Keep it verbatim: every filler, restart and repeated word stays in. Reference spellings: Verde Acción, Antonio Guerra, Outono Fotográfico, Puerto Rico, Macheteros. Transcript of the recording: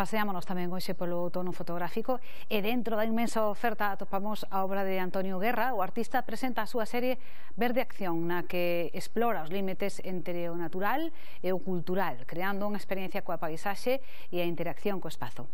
Paseámonos tamén hoxe polo outono fotográfico e dentro da inmensa oferta atopamos a obra de Antonio Guerra. O artista presenta a súa serie Verde Acción, na que explora os límites entre o natural e o cultural, creando unha experiencia coa paisaxe e a interacción co espazo.